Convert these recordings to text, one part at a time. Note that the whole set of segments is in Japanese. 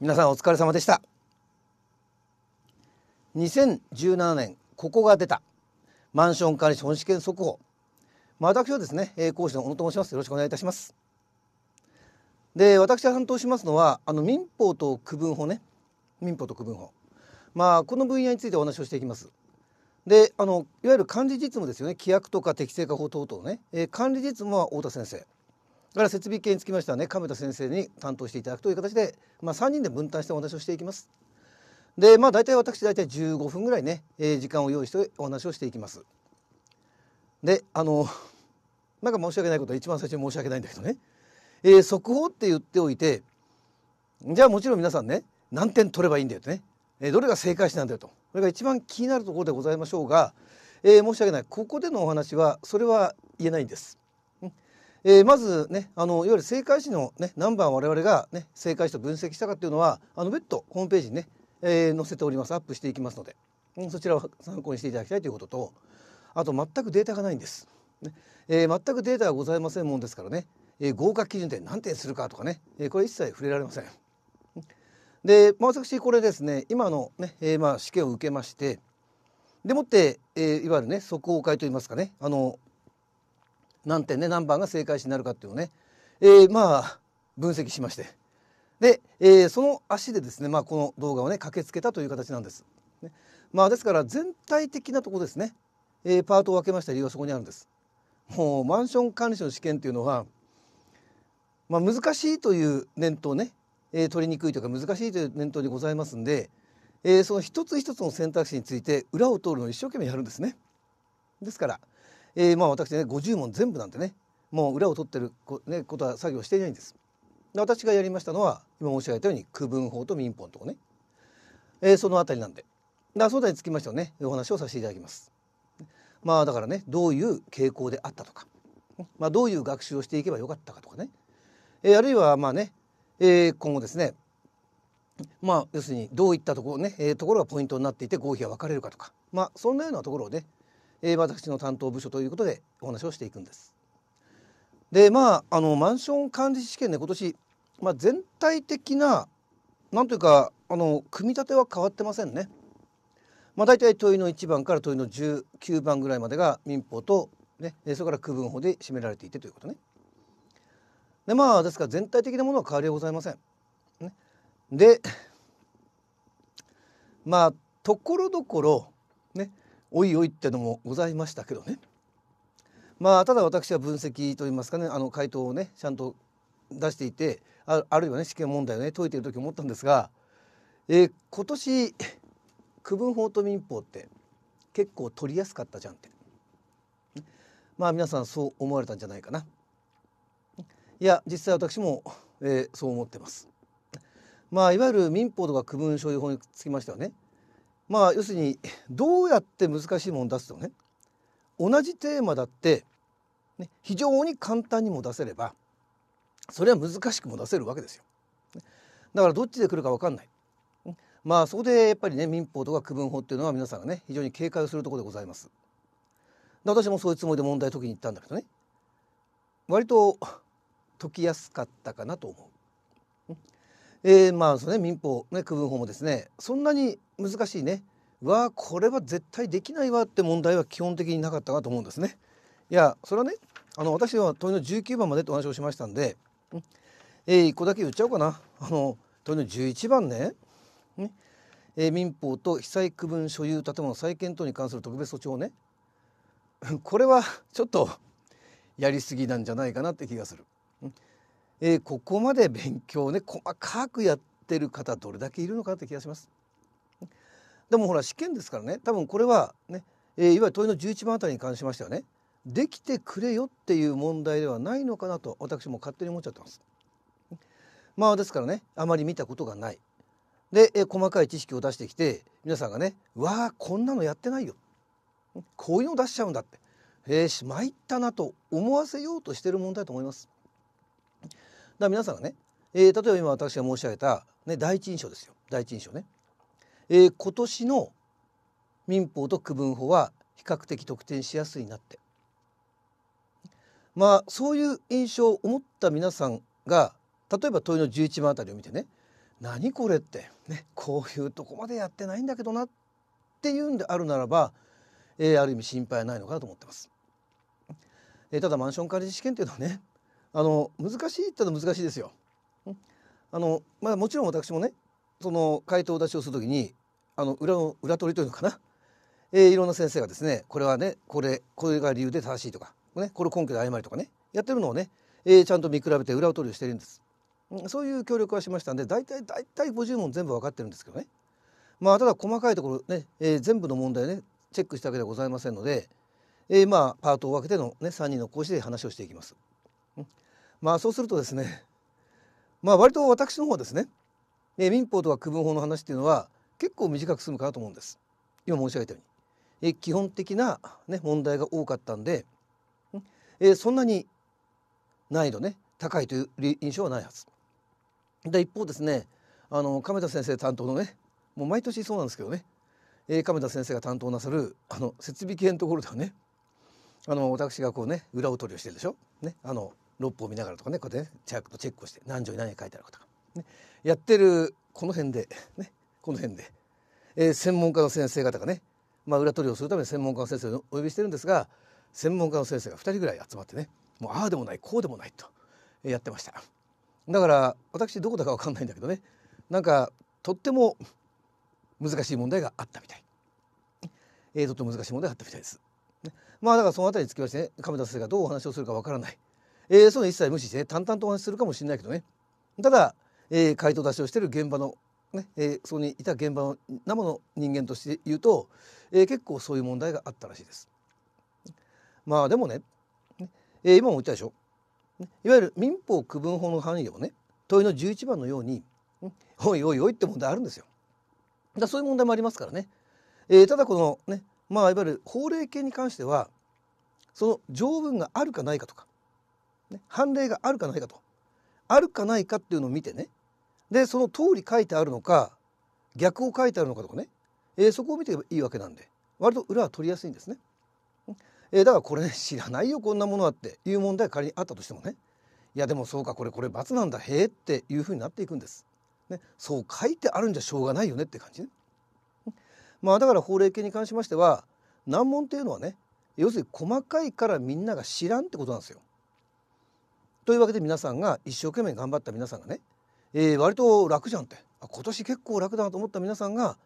皆さんお疲れ様でした。2017年ここが出たマンション管理士本試験速報、私はですね講師の小野と申します。よろしくお願いいたします。で、私が担当しますのは民法と区分法ね、民法と区分法、この分野についてお話をしていきます。で、いわゆる管理実務ですよね。規約とか適正化法等々ね、管理実務は太田先生から設備系につきましてはね、亀田先生に担当していただくという形で、3人で分担してお話をしていきます。で、大体15分ぐらいね、時間を用意してお話をしていきます。で、なんか申し訳ないことは一番最初に申し訳ないんだけどね、速報って言っておいて、じゃあもちろん皆さんね、何点取ればいいんだよとね、どれが正解値なんだよと、これが一番気になるところでございましょうが、申し訳ない、ここでのお話はそれは言えないんです。まずね、いわゆる正解値の、何番我々が、正解値と分析したかっていうのは別途ホームページにね、載せております。アップしていきますので、そちらを参考にしていただきたいということと、あと全くデータがないんです、全くデータがございませんもんですからね、合格基準点何点するかとかね、これ一切触れられません。で、私これですね、今のね、試験を受けまして、でもって、いわゆるね速報会といいますかね、何点ね何番が正解値になるかっていうのをね、分析しまして、で、その足でですね、この動画をね駆けつけたという形なんです。ですから全体的なところですね、パートを分けました理由はそこにあるんです。もうマンション管理士の試験というのは、難しいという念頭ね、取りにくいというか難しいという念頭にございますんで、その一つ一つの選択肢について裏を通るのを一生懸命やるんですね。ですから、私ね50問全部なんてね、もう裏を取ってることは作業していないんです。私がやりましたのは今申し上げたように区分法と民法のとこね、そのあたりなんで、そのあたりにつきましてはねお話をさせていただきます。だからね、どういう傾向であったとか、どういう学習をしていけばよかったかとかね、あるいは今後ですね、要するにどういったところね、ところがポイントになっていて合否が分かれるかとか、そんなようなところをね、私の担当部署ということでお話をしていくんです。で、マンション管理士試験ね、今年、全体的ななんというか組み立ては変わってませんね。大体問いの1番から問いの19番ぐらいまでが民法と、それから区分法で占められていてということね。で、ですから全体的なものは変わりはございません。で、ところどころね、おいおいってのもございましたけどね。ただ私は分析といいますかね、回答をねちゃんと出していて、あるいはね試験問題をね解いている時思ったんですが、今年区分法と民法って結構取りやすかったじゃんって、皆さんそう思われたんじゃないかな。いや、実際私も、そう思ってます。いわゆる民法とか区分所有法につきましてはね、要するにどうやって難しいものを出すとね、同じテーマだって、非常に簡単にも出せればそれは難しくも出せるわけですよ。だからどっちで来るか分かんない。そこでやっぱりね民法とか区分法っていうのは皆さんがね非常に警戒をするところでございます。私もそういうつもりで問題解きに行ったんだけどね、割と解きやすかったかなと思う。そのね民法ね区分法もですね、そんなに難しいね、これは絶対できないわって問題は基本的になかったかと思うんですね。いや、それはね私は問いの19番までとお話をしましたんで、1個だけ言っちゃおうかな。問いの11番ね、民法と被災区分所有建物再建等に関する特別措置法ね、これはちょっとやりすぎなんじゃないかなって気がする。ここまで勉強をね細かくやってる方どれだけいるのかって気がします。でもほら試験ですからね、多分これはね、いわゆる問いの11番あたりに関しましてはね、できてくれよっていう問題ではないのかなと私も勝手に思っちゃってます。ですからね、あまり見たことがないで、細かい知識を出してきて皆さんがね「わあこんなのやってないよ、こういうの出しちゃうんだ」って「参ったな」と思わせようとしてる問題だと思います。だから皆さんがね、例えば今私が申し上げた、第一印象ですよ、第一印象ね。今年の民法と区分法は比較的得点しやすいなって、そういう印象を持った皆さんが例えば問いの11番あたりを見てね、何これって、ね、こういうとこまでやってないんだけどなっていうんであるならば、ある意味心配はないのかなと思ってます。ただマンション管理士試験っていうのはね、難しいってのは難しいですよ。もちろん私もね、その回答出しをするときに裏取りというのかな、いろんな先生がですね、これはねこれが理由で正しいとか、ね、これ根拠で誤りとかね、やってるのをね、ちゃんと見比べて裏を取りをしているんです。そういう協力はしましたんで、大体50問全部分かってるんですけどね。まあただ細かいところね、全部の問題ねチェックしたわけではございませんので、まあパートを分けてのね3人の講師で話をしていきます。まあそうするとですね、まあ割と私の方はですね、民法とか区分法の話っていうのは結構短く済むかなと思うんです。今申し上げたように、基本的なね問題が多かったんで、そんなに難易度ね高いという印象はないはず。で一方ですね、亀田先生担当のね、もう毎年そうなんですけどね、亀田先生が担当なさる設備系のところではね、私がこうね裏を取りをしてるでしょ、ね、六法を見ながらとかね、こうやってねチェックをして何条に何が書いてあるかとか、ね、やってるこの辺で、ね、専門家の先生方がね、まあ、裏取りをするために専門家の先生をお呼びしてるんですが、専門家の先生が2人ぐらい集まってね、もうああでもないこうでもないとやってました。だから私どこだか分かんないんだけどね、なんかとっても難しい問題があったみたい、とっても難しい問題があったみたいです。まあだからそのあたりにつきましてね、亀田先生がどうお話をするか分からない、そういうの一切無視して、ね、淡々とお話しするかもしれないけどね、ただ、回答出しをしている現場の、ねそこにいた現場の生の人間として言うと、結構そういう問題があったらしいです。まあでもね、今も言ったでしょ、いわゆる民法区分法の範囲でもね、問いの11番のように「おいおいおい」って問題あるんですよ。だそういう問題もありますからね。ただこのね、まあいわゆる法令系に関しては、その条文があるかないかとか、ね、判例があるかないかと、あるかないかっていうのを見てね、でその通り書いてあるのか逆を書いてあるのかとかね、そこを見ていけばいいわけなんで、割と裏は取りやすいんですね。だからこれね、知らないよこんなものはっていう問題が仮にあったとしてもね、いやでもそうか、これ×なんだ、へえっていうふうになっていくんです、ね、そう書いてあるんじゃしょうがないよねって感じね。まあだから法令系に関しましては、難問っていうのはね、要するに細かいからみんなが知らんってことなんですよ。というわけで皆さんが一生懸命頑張った皆さんがね、割と楽じゃんって、今年結構楽だなと思った皆さんが、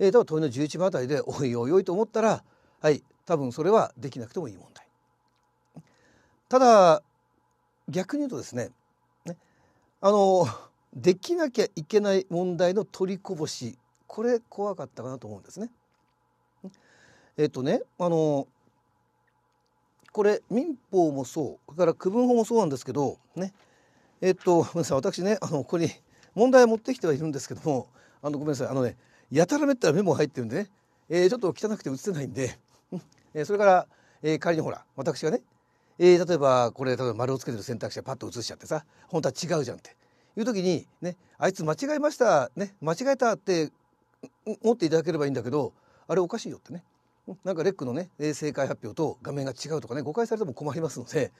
例えば問いの11番あたりでおいおいおいと思ったら、はい、多分それはできなくてもいい問題。ただ逆に言うとですね、できなきゃいけない問題の取りこぼし、これ怖かったかなと思うんですね。これ民法もそう、だから区分法もそうなんですけどね、ごめんなさい、私ねここに問題を持ってきてはいるんですけども、ごめんなさい、ねやたらめったらメモが入ってるんでね、ちょっと汚くて写せないんで。それから、仮にほら私がね、例えば丸をつけてる選択肢がパッと写しちゃってさ、本当は違うじゃんっていう時にね、あいつ間違えましたね、間違えたって思っていただければいいんだけど、あれおかしいよってね、なんかレックのね正解発表と画面が違うとかね、誤解されても困りますので、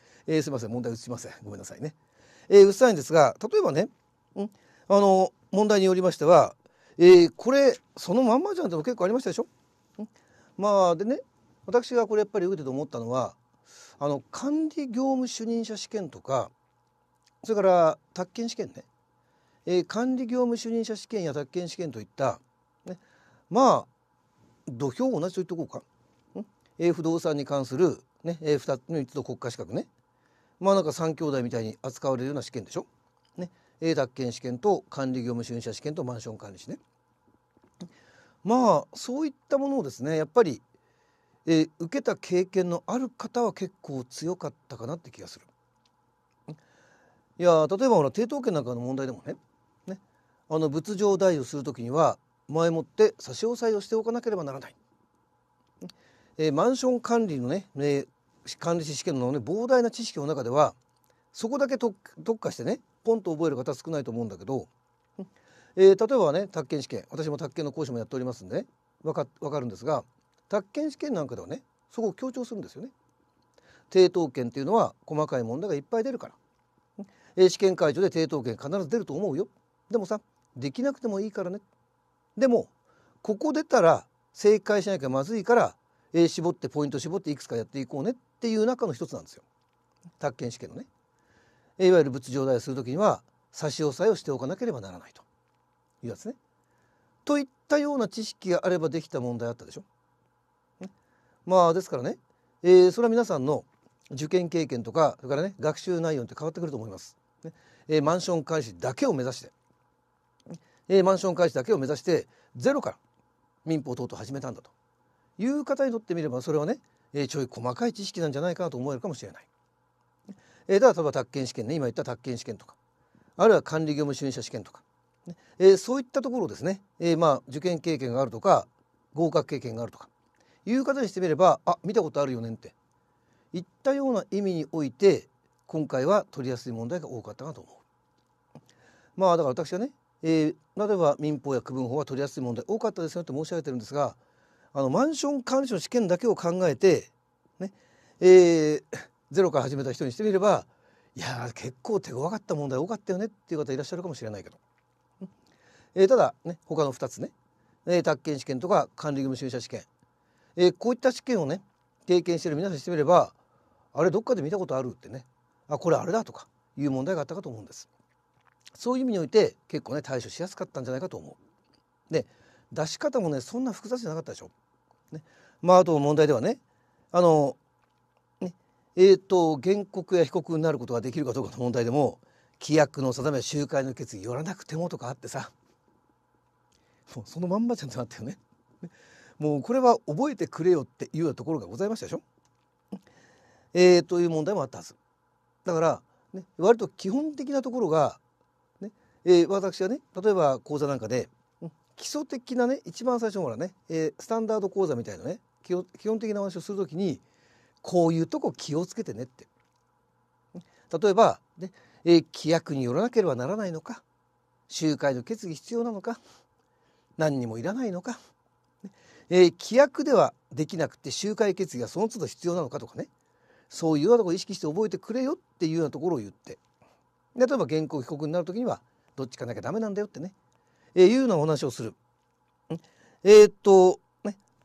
すいません、問題写しません、ごめんなさいね。写さないんですが、例えばね、問題によりましては、これそのまんまじゃんっても結構ありましたでしょ。まあでね、私がこれやっぱり受けてと思ったのは、管理業務主任者試験とか、それから宅建試験ね、管理業務主任者試験や宅建試験といった、ね、まあ土俵を同じと言っておこうか、不動産に関する、ね、3つの国家資格ね、まあなんか3兄弟みたいに扱われるような試験でしょ、ね、宅建試験と管理業務主任者試験とマンション管理士ね、まあそういったものをですね、やっぱり受けた経験のある方は結構強かったかなって気がする。いや例えばほら抵当権なんかの問題でもね、仏上代をする時には前もって差し押さえをしておかなければならない、マンション管理のね、管理士試験の、ね、膨大な知識の中ではそこだけ特化してねポンと覚える方少ないと思うんだけど、例えばね宅建試験、私も宅建の講師もやっておりますんで、ね、分かるんですが、宅建試験なんかではねそこを強調するんですよね。抵当権っていうのは細かい問題がいっぱい出るから、試験会場で抵当権必ず出ると思うよ、でもさできなくてもいいからね。でもここ出たら正解しなきゃまずいから、絞ってポイント絞っていくつかやっていこうねっていう中の一つなんですよ。宅建試験のね、いわゆる仏上題をする時には差し押さえをしておかなければならないというやつね。といったような知識があればできた問題あったでしょ。まあですからね、それは皆さんの受験経験とか、それからね学習内容って変わってくると思います。ね、マンション監視だけを目指して、マンション監視だけを目指してゼロから民法等々始めたんだという方にとってみれば、それはね、ちょい細かい知識なんじゃないかなと思えるかもしれない。だから例えば宅建試験ね、今言った宅建試験とか、あるいは管理業務主任者試験とか、ね、そういったところをですね、まあ受験経験があるとか合格経験があるとかいう方にしてみれば、あ、見たことあるよねって言ったような意味において、今回は取りやすい問題が多かったなと思う。まあだから私はね、例えば民法や区分法は取りやすい問題多かったですよって申し上げてるんですが、マンション監視の試験だけを考えて、ね、ゼロから始めた人にしてみれば、いや結構手強かった問題多かったよねっていう方いらっしゃるかもしれないけど、ただね、他の2つね、宅建試験とか管理義務主任者試験、こういった試験をね経験している皆さんにしてみれば、あれどっかで見たことあるってね、あ、これあれだとかいう問題があったかと思うんです。そういう意味において結構ね対処しやすかったんじゃないかと思う。で、出し方もねそんな複雑じゃなかったでしょ。ね、まああと問題ではね、原告や被告になることができるかどうかの問題でも、規約の定めや集会の決議よらなくてもとかあってさ、もうそのまんまちゃんとなったよね。もうこれは覚えてくれよっていうようなところがございましたでしょ。という問題もあったはず。だから、ね、割と基本的なところが、ね、私はね、例えば講座なんかで基礎的なね、一番最初のほらね、スタンダード講座みたいなね基本的な話をするときに、こういうとこ気をつけてねって、例えば、ね、規約によらなければならないのか、集会の決議必要なのか、何にもいらないのか、規約ではできなくて集会決議がその都度必要なのかとかね、そういうようなところを意識して覚えてくれよっていうようなところを言って、で例えば原告被告になる時にはどっちかなきゃダメなんだよってね、いうようなお話をする、ね、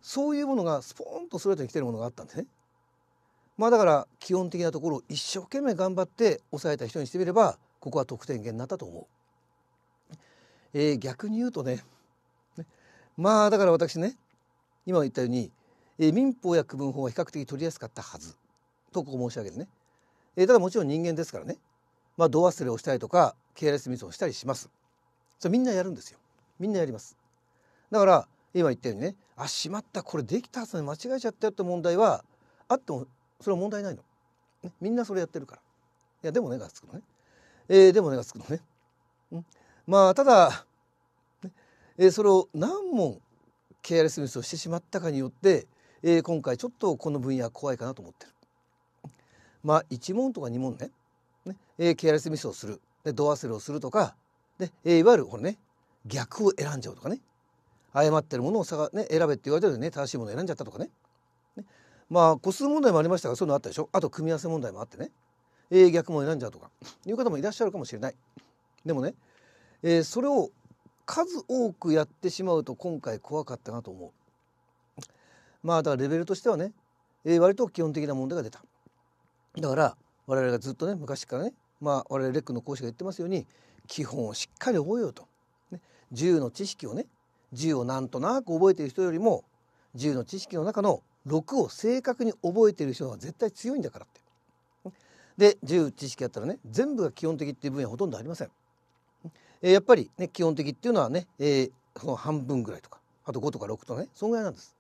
そういうものがスポーンとストレートに来てるものがあったんでね。まあだから基本的なところを一生懸命頑張って抑えた人にしてみれば、ここは得点源になったと思う。逆に言うとね、まあだから私ね、今言ったように、民法や区分法は比較的取りやすかったはずとここ申し上げるね。ただもちろん人間ですからね、まあ、度忘れをしたりとかケアレスミスをしたりします。それみんなやるんですよ。みんなやります。だから今言ったようにね、あ、しまった、これできたはずなのに間違えちゃったよって問題はあっても、それは問題ないの、ね、みんなそれやってるから。いやでもねがつくのね、でもねがつくのね、うん、まあただ、ね、それを何問ケアレスミスをしてしまったかによって、今回ちょっとこの分野は怖いかなと思ってる。まあ1問とか2問ね、ケアレスミスをする、度忘れをするとかで、いわゆるこれね、逆を選んじゃうとかね、誤ってるものをね、選べって言われてるのにね、正しいものを選んじゃったとかね、まあ個数問題もありましたが、そういうのあったでしょ。あと組み合わせ問題もあってね、逆も選んじゃうとかいう方もいらっしゃるかもしれない。でもね、それを数多くやってしまうと今回怖かったなと思う。まあだからレベルとしてはね、割と基本的な問題が出た。だから我々がずっとね昔からね、まあ我々レックの講師が言ってますように、基本をしっかり覚えようと、ね、10の知識をね、10をなんとなく覚えている人よりも10の知識の中の6を正確に覚えている人は絶対強いんだからって。で10知識やったらね、全部が基本的っていう分野はほとんどありません。やっぱり、ね、基本的っていうのはね、その半分ぐらいとか、あと5とか6とかね、そのぐらいなんです。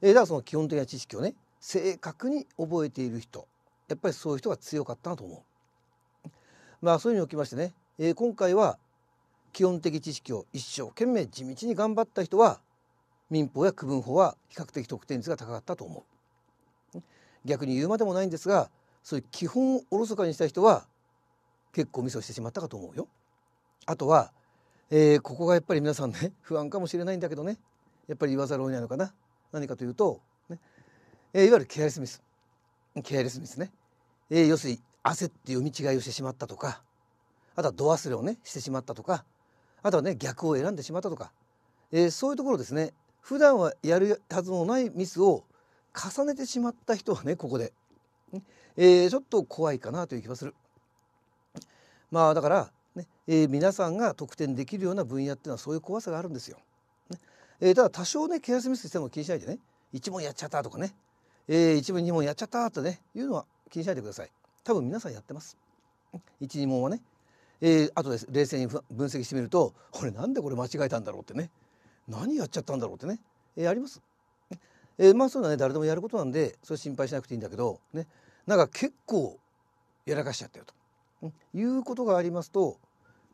だからその基本的な知識をね正確に覚えている人、やっぱりそういう人が強かったなと思う。まあそういうふうにおきましてね、今回は基本的知識を一生懸命地道に頑張った人は、民法や区分法は比較的得点率が高かったと思う。逆に言うまでもないんですが、そういう基本をおろそかにした人は結構ミスをしてしまったかと思うよ。あとは、ここがやっぱり皆さんね不安かもしれないんだけどね、やっぱり言わざるを得ないのかな。何かというと、ね、いわゆるケアレスミスね、要するに焦って読み違いをしてしまったとか、あとは度忘れをねしてしまったとか、あとはね逆を選んでしまったとか、そういうところですね。普段はやるはずのないミスを重ねてしまった人はね、ここで、ちょっと怖いかなという気はする。まあだから、ね皆さんが得点できるような分野っていうのはそういう怖さがあるんですよ。ねただ多少ねケアスミスしても気にしないでね、1問やっちゃったとかね、1問2問やっちゃったってねいうのは気にしないでください。多分皆さんやってます。1、2問はね、あとで冷静に分析してみると、これなんでこれ間違えたんだろうってね、何やっちゃったんだろうってね、あります。まあそういうのはね誰でもやることなんで、それ心配しなくていいんだけどね、なんか結構やらかしちゃってるということがありますと、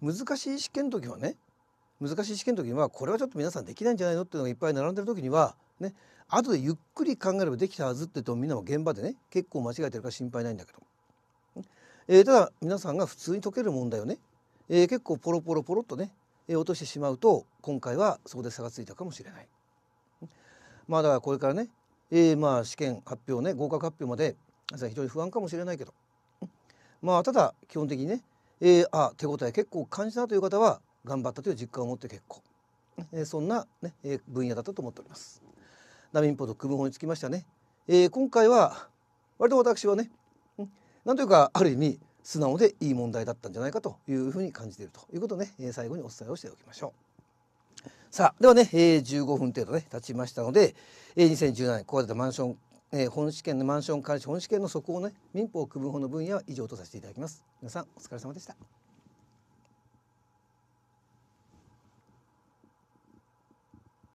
難しい試験の時にはこれはちょっと皆さんできないんじゃないのっていうのがいっぱい並んでる時にはね、後でゆっくり考えればできたはずって言うと、みんなも現場でね結構間違えてるから心配ないんだけど。ただ皆さんが普通に解ける問題をね、結構ポロポロポロっとね、落としてしまうと、今回はそこで差がついたかもしれない。まあだからこれからね、まあ試験発表ね、合格発表まで非常に不安かもしれないけど、まあただ基本的にね、手応え結構感じたという方は頑張ったという実感を持って結構、そんな、ね分野だったと思っております。民法と区分法につきましてはね、今回は割と私はね、なんというかある意味素直でいい問題だったんじゃないかというふうに感じているということをね、最後にお伝えをしておきましょう。さあではね、15分程度ね経ちましたので、2017年こうやったマンション、本試験のマンション管理士本試験の速報をね、民法区分法の分野は以上とさせていただきます。皆さんお疲れ様でした。